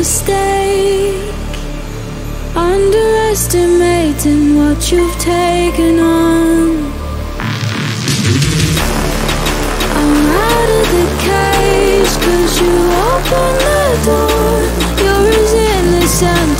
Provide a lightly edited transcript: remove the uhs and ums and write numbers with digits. mistake, underestimating what you've taken on. I'm out of the cage, 'cause you opened the door. You're resisting the sound.